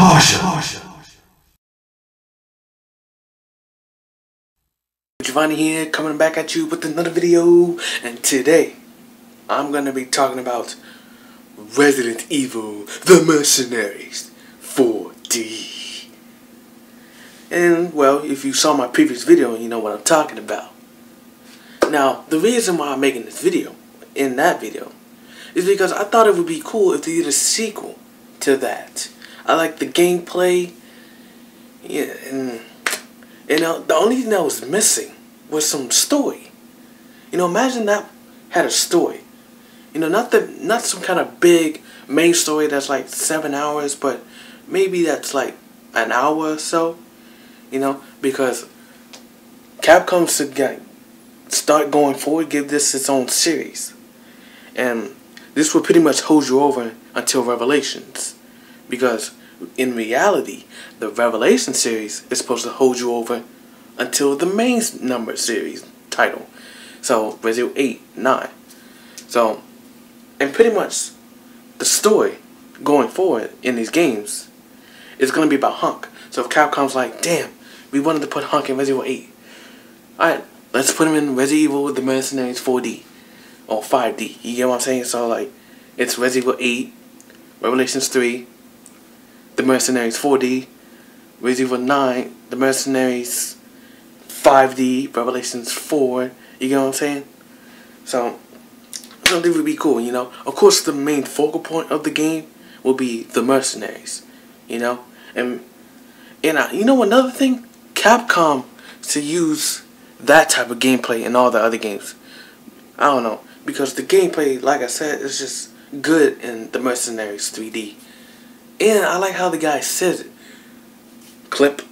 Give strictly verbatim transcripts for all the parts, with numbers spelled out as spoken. Caution. Giovanni here, coming back at you with another video, and today I'm gonna be talking about Resident Evil The Mercenaries four D. And well, if you saw my previous video, you know what I'm talking about. Now, the reason why I'm making this video, in that video, is because I thought it would be cool if they did a sequel to that. I like the gameplay, yeah, and you know, the only thing that was missing was some story. You know, imagine that had a story. You know, not the not some kind of big main story that's like seven hours, but maybe that's like an hour or so. You know, because Capcom should start going forward, give this its own series, and this will pretty much hold you over until Revelations. Because in reality, the Revelation series is supposed to hold you over until the main number series title. So, Resident Evil eight, nine. So, and pretty much the story going forward in these games is going to be about Hunk. So, if Capcom's like, damn, we wanted to put Hunk in Resident Evil eight. Alright, let's put him in Resident Evil The Mercenaries four D. Or five D. You get what I'm saying? So, like, it's Resident Evil eight, Revelations three, The Mercenaries four D, Resident Evil nine, The Mercenaries five D, Revelations four, you get what I'm saying? So, I think it would be cool, you know? Of course, the main focal point of the game will be the Mercenaries, you know? And, and I, you know, another thing? Capcom to use that type of gameplay in all the other games. I don't know. Because the gameplay, like I said, is just good in the Mercenaries three D. And I like how the guy says it. Clip.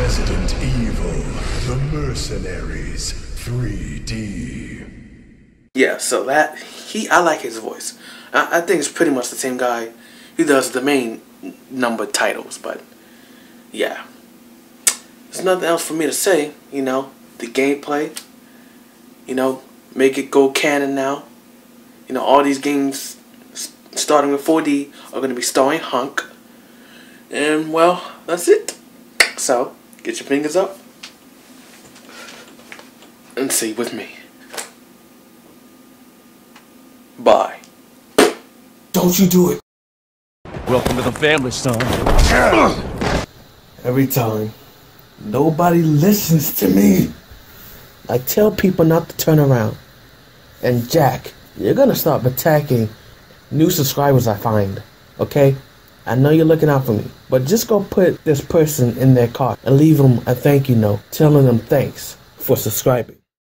Resident Evil, The Mercenaries three D. Yeah, so that, he, I like his voice. I, I think it's pretty much the same guy who does the main number titles, but yeah. There's nothing else for me to say, you know, the gameplay, you know, make it go canon now. You know, all these games starting with four D are going to be starring Hunk. And well, that's it. So, get your fingers up and see with me. Bye. Don't you do it. Welcome to the family, son. Every time, nobody listens to me. I tell people not to turn around. And Jack, you're going to stop attacking new subscribers I find, okay? I know you're looking out for me, but just go put this person in their car and leave them a thank you note telling them thanks for subscribing.